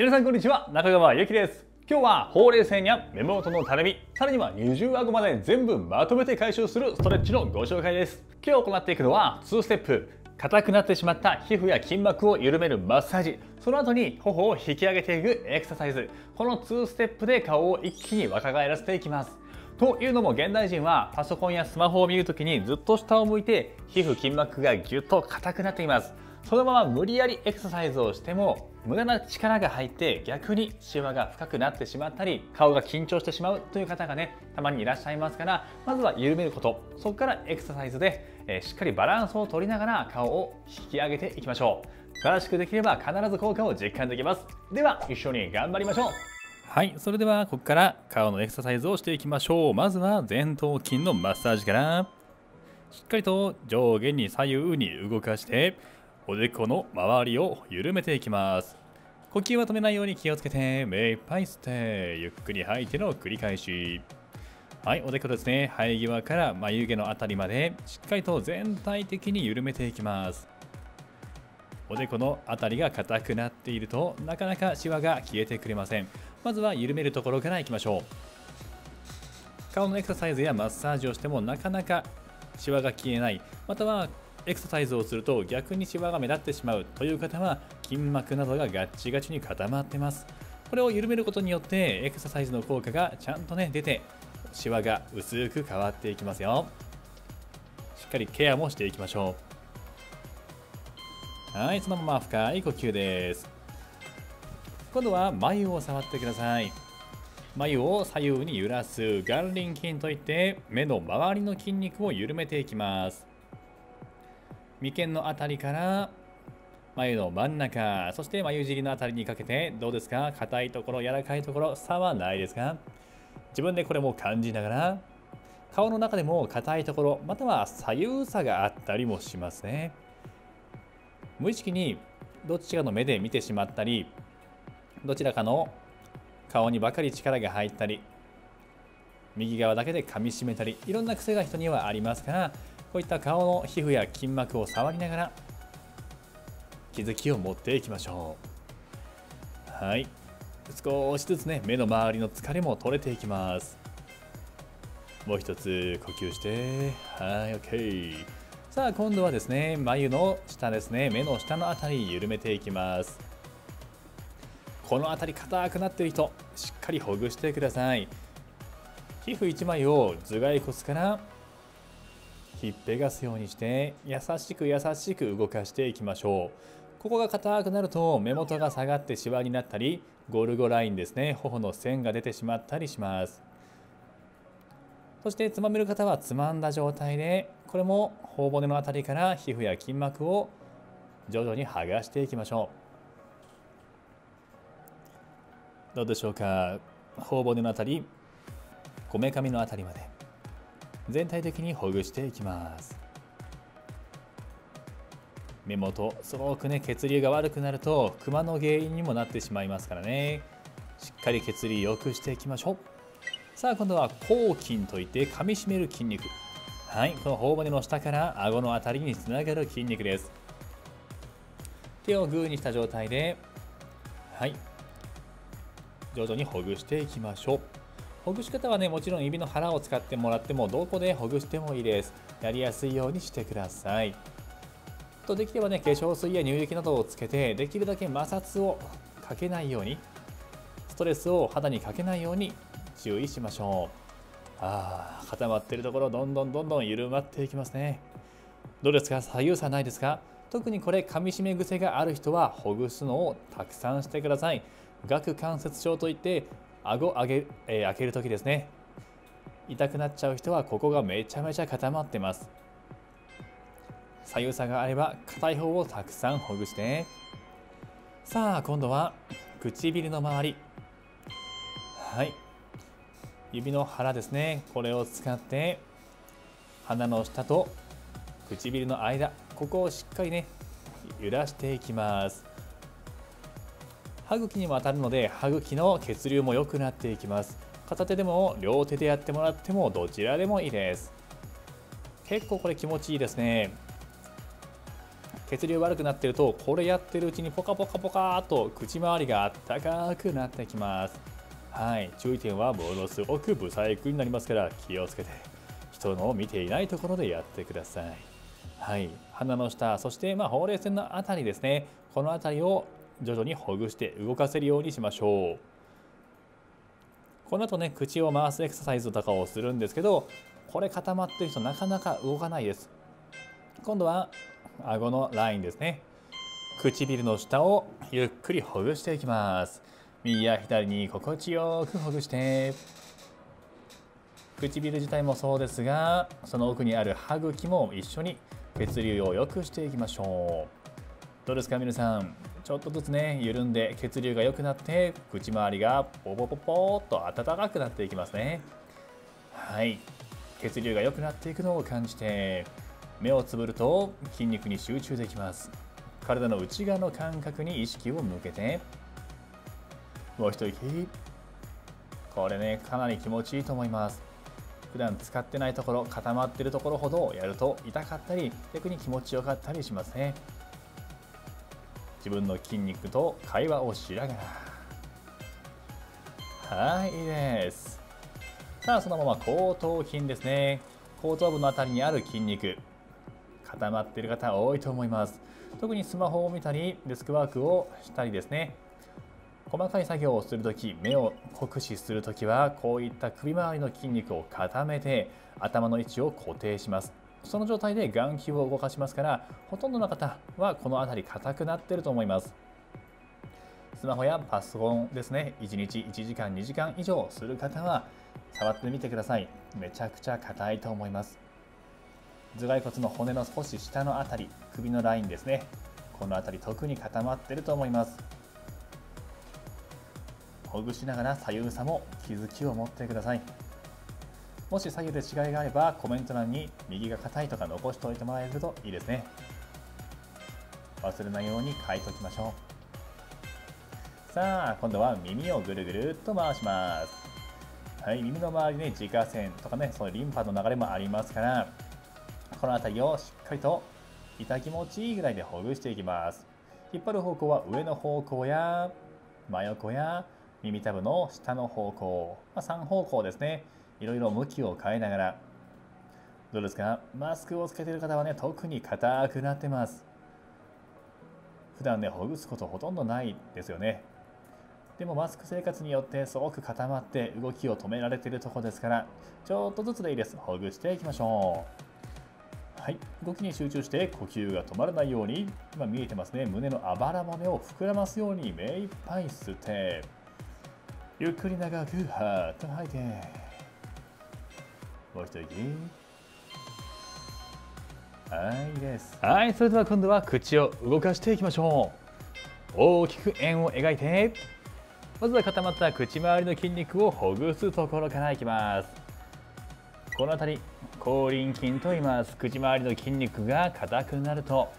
皆さんこんにちは、中川ゆきです。今日はほうれい線や目元のたるみ、さらには二重顎まで全部まとめて解消するストレッチのご紹介です。今日行っていくのは2ステップ、硬くなってしまった皮膚や筋膜を緩めるマッサージ、その後に頬を引き上げていくエクササイズ、この2ステップで顔を一気に若返らせていきます。というのも現代人はパソコンやスマホを見るときにずっと下を向いて皮膚筋膜がぎゅっと硬くなっています。そのまま無理やりエクササイズをしても無駄な力が入って逆にシワが深くなってしまったり顔が緊張してしまうという方がたまにいらっしゃいますから、まずは緩めること、そこからエクササイズで、しっかりバランスを取りながら顔を引き上げていきましょう。正しくできれば必ず効果を実感できます。では一緒に頑張りましょう。はい、それではここから顔のエクササイズをしていきましょう。まずは前頭筋のマッサージから、しっかりと上下に左右に動かしておでこの周りを緩めていきます。呼吸は止めないように気をつけて、目いっぱい吸ってゆっくり吐いての繰り返し。はい、おでこですね、生え際から眉毛のあたりまでしっかりと全体的に緩めていきます。おでこのあたりが硬くなっているとなかなかシワが消えてくれません。まずは緩めるところからいきましょう。顔のエクササイズやマッサージをしてもなかなかシワが消えない、またはエクササイズをすると逆にシワが目立ってしまうという方は筋膜などがガッチガチに固まってます。これを緩めることによってエクササイズの効果がちゃんと出てシワが薄く変わっていきますよ。しっかりケアもしていきましょう。はい、そのまま深い呼吸です。今度は眉を触ってください。眉を左右に揺らす眼輪筋といって目の周りの筋肉を緩めていきます。眉間のあたりから眉の真ん中、そして眉尻のあたりにかけて、どうですか、硬いところ柔らかいところ差はないですか。自分でこれも感じながら、顔の中でも硬いところまたは左右差があったりもしますね。無意識にどちらかの目で見てしまったり、どちらかの顔にばかり力が入ったり、右側だけで噛みしめたり、いろんな癖が人にはありますから、こういった顔の皮膚や筋膜を触りながら気づきを持っていきましょう。はい、少しずつ目の周りの疲れも取れていきます。もう一つ呼吸して、はい、 OK。 さあ今度はですね、眉の下ですね、目の下のあたり緩めていきます。このあたり硬くなっている人、しっかりほぐしてください。皮膚1枚を頭蓋骨から引っぺがすようにして優しく優しく動かしていきましょう。ここが硬くなると目元が下がってシワになったり、ゴルゴラインですね、頬の線が出てしまったりします。そしてつまめる方はつまんだ状態で、これも頬骨のあたりから皮膚や筋膜を徐々に剥がしていきましょう。どうでしょうか、頬骨のあたり、こめかみのあたりまで全体的にほぐしていきます。目元すごく血流が悪くなるとクマの原因にもなってしまいますからね、しっかり血流良くしていきましょう。さあ今度は咬筋といって噛みしめる筋肉。はい、この頬骨の下から顎のあたりにつながる筋肉です。手をグーにした状態で、はい、徐々にほぐしていきましょう。ほぐし方はもちろん指の腹を使ってもらっても、どこでほぐしてもいいです。やりやすいようにしてください。とできれば化粧水や乳液などをつけて、できるだけ摩擦をかけないように、ストレスを肌にかけないように注意しましょう。ああ、固まっているところどんどんどんどん緩まっていきますね。どうですか、左右差ないですか。特にこれ噛み締め癖がある人はほぐすのをたくさんしてください。顎関節症といって顎を開けるときですね、痛くなっちゃう人はここがめちゃめちゃ固まってます。左右差があれば硬い方をたくさんほぐして、さあ今度は唇の周り、はい、指の腹ですね、これを使って鼻の下と唇の間、ここをしっかり揺らしていきます。歯茎にも当たるので歯茎の血流も良くなっていきます。片手でも両手でやってもらってもどちらでもいいです。結構これ気持ちいいですね。血流悪くなってると、これやってるうちにポカポカポカーっと口周りがあったかくなってきます。はい、注意点はものすごく不細工になりますから気をつけて、人の見ていないところでやってください。はい、鼻の下、そしてほうれい線のあたりですね、このあたりを徐々にほぐして動かせるようにしましょう。この後ね、口を回すエクササイズとかをするんですけど、これ固まってる人なかなか動かないです。今度は顎のラインですね、唇の下をゆっくりほぐしていきます。右や左に心地よくほぐして、唇自体もそうですが、その奥にある歯茎も一緒に血流を良くしていきましょう。どうですか皆さん、ちょっとずつね緩んで血流が良くなって、口周りがポポポポーっと温かくなっていきますね。はい、血流が良くなっていくのを感じて、目をつぶると筋肉に集中できます。体の内側の感覚に意識を向けて、もう一息。これね、かなり気持ちいいと思います。普段使ってないところ、固まっているところほどやると痛かったり、逆に気持ちよかったりしますね。自分の筋肉と会話をしながら。はい、いいです。さあ、そのまま後頭筋ですね。後頭部のあたりにある筋肉、固まっている方多いと思います。特にスマホを見たりデスクワークをしたりですね、細かい作業をするとき、目を酷使するときは、こういった首周りの筋肉を固めて頭の位置を固定します。その状態で眼球を動かしますから、ほとんどの方はこの辺り硬くなっていると思います。スマホやパソコンですね、1日1時間2時間以上する方は触ってみてください。めちゃくちゃ硬いと思います。頭蓋骨の骨の少し下のあたり、首のラインですね、この辺り特に固まっていると思います。ほぐしながら左右差も気づきを持ってください。もし左右で違いがあれば、コメント欄に右が硬いとか残しておいてもらえるといいですね。忘れないように書いておきましょう。さあ、今度は耳をぐるぐるっと回します。はい、耳の周りね、耳下腺とかね、そういうリンパの流れもありますから、この辺りをしっかりと痛気持ちいいぐらいでほぐしていきます。引っ張る方向は上の方向や真横や耳たぶの下の方向、3方向ですね、いろいろ向きを変えながら。どうですか、マスクをつけている方はね、特に硬くなってます。普段ね、ほぐすことほとんどないですよね。でもマスク生活によってすごく固まって動きを止められているところですから、ちょっとずつでいいです。ほぐしていきましょう。はい、動きに集中して呼吸が止まらないように、今見えてますね、胸のあばら骨を膨らますように目いっぱい吸って、ゆっくり長くはーっと吐いて、もう一息。はい、いいです。はい、それでは今度は口を動かしていきましょう。大きく円を描いて、まずは固まった口周りの筋肉をほぐすところからいきます。この辺り、口輪筋と言います。口周りの筋肉が硬くなると、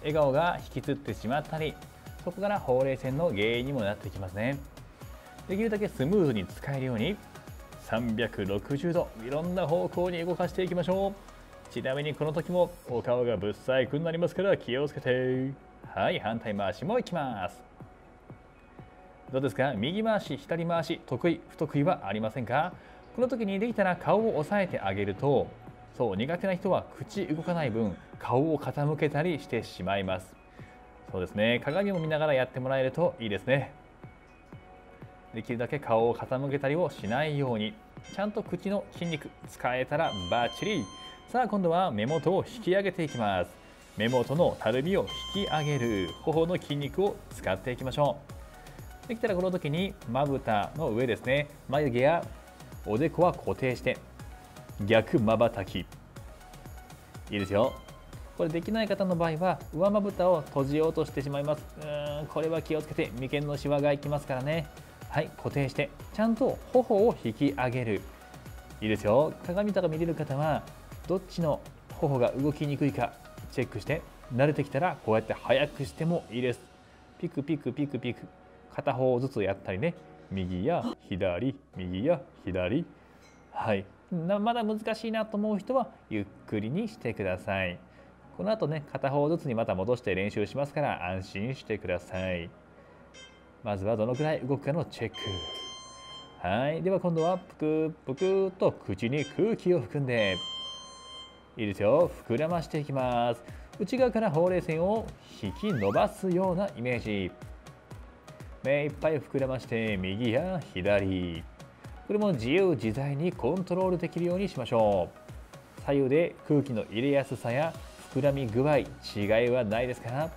笑顔が引きつってしまったり、そこからほうれい線の原因にもなってきますね。できるだけスムーズに使えるように、360度いろんな方向に動かしていきましょう。ちなみにこの時もお顔がぶっ細工になりますから気をつけて。はい、反対回しもいきます。どうですか、右回し左回し得意不得意はありませんか？この時にできたら顔を押さえてあげると、そう、苦手な人は口動かない分顔を傾けたりしてしまいます。そうですね、鏡を見ながらやってもらえるといいですね。できるだけ顔を傾けたりをしないように、ちゃんと口の筋肉使えたらバッチリ。さあ、今度は目元を引き上げていきます。目元のたるみを引き上げる、頬の筋肉を使っていきましょう。できたらこの時にまぶたの上ですね、眉毛やおでこは固定して、逆まばたき。いいですよ。これできない方の場合は上まぶたを閉じようとしてしまいます。これは気をつけて、眉間のシワがいきますからね。はい、固定してちゃんと頬を引き上げる。いいですよ。鏡とか見れる方はどっちの頬が動きにくいかチェックして、慣れてきたらこうやって速くしてもいいです。ピクピクピクピク、片方ずつやったりね、右や左右や左。はい、まだ難しいなと思う人はゆっくりにしてください。この後ね片方ずつにまた戻して練習しますから安心してください。まずはどのくらい動くかのチェック。はい、では今度はぷくぷくと口に空気を含んで、いいですよ、膨らましていきます。内側からほうれい線を引き伸ばすようなイメージ。目いっぱい膨らまして右や左、これも自由自在にコントロールできるようにしましょう。左右で空気の入れやすさや膨らみ具合、違いはないですから、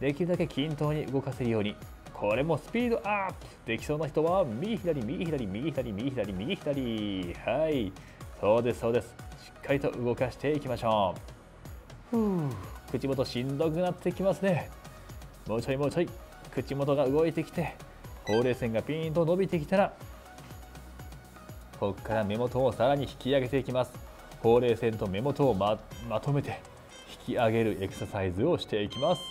できるだけ均等に動かせるように。これもスピードアップできそうな人は右左右左右左右左右左、はい、そうですそうです、しっかりと動かしていきましょう。口元しんどくなってきますね。もうちょいもうちょい、口元が動いてきてほうれい線がピーンと伸びてきたら、ここから目元をさらに引き上げていきます。ほうれい線と目元を まとめて引き上げるエクササイズをしていきます。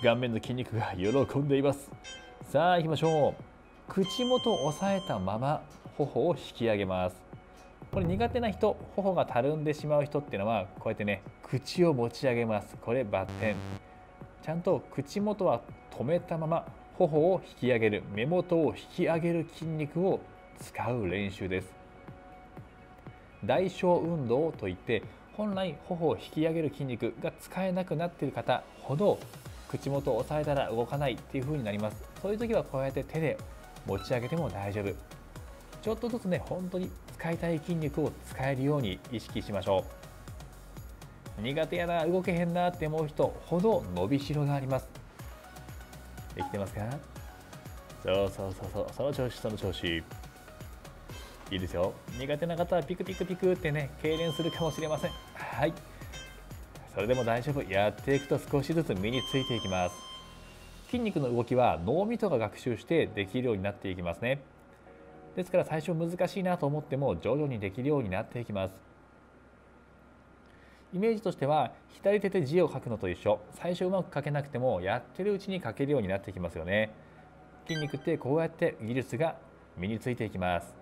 顔面の筋肉が喜んでいます。さあ行きましょう。口元を押さえたまま頬を引き上げます。これ苦手な人、頬がたるんでしまう人っていうのはこうやってね口を持ち上げます。これバッテン。ちゃんと口元は止めたまま頬を引き上げる、目元を引き上げる筋肉を使う練習です。代償運動といって、本来頬を引き上げる筋肉が使えなくなっている方ほど口元を押さえたら動かないっていう風になります。そういう時はこうやって手で持ち上げても大丈夫。ちょっとずつね本当に使いたい筋肉を使えるように意識しましょう。苦手やな、動けへんなって思う人ほど伸びしろがあります。できてますか？そうそうそうそう、その調子その調子。いいですよ。苦手な方はピクピクピクってね痙攣するかもしれません。はい、それでも大丈夫。やっていくと少しずつ身についていきます。筋肉の動きは脳みそが学習してできるようになっていきますね。ですから最初難しいなと思っても徐々にできるようになっていきます。イメージとしては左手で字を書くのと一緒。最初うまく書けなくてもやってるうちに書けるようになってきますよね。筋肉ってこうやって技術が身についていきます。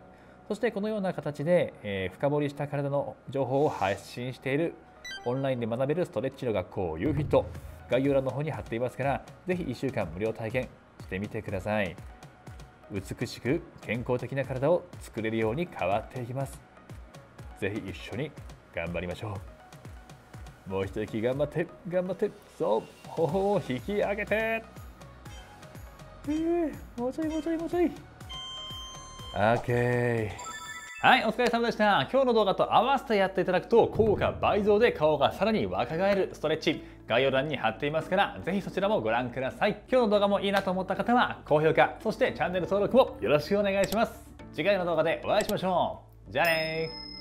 そしてこのような形で、深掘りした体の情報を発信しているオンラインで学べるストレッチの学校 YouFit、 概要欄の方に貼っていますから、ぜひ1週間無料体験してみてください。美しく健康的な体を作れるように変わっていきます。ぜひ一緒に頑張りましょう。もう一息頑張って頑張って、そう、頬を引き上げて、もうちょいもうちょいもうちょい。OK、はい、お疲れ様でした。今日の動画と合わせてやっていただくと効果倍増で顔がさらに若返るストレッチ、概要欄に貼っていますから、ぜひそちらもご覧ください。今日の動画もいいなと思った方は高評価、そしてチャンネル登録もよろしくお願いします。次回の動画でお会いしましょう。じゃあねー。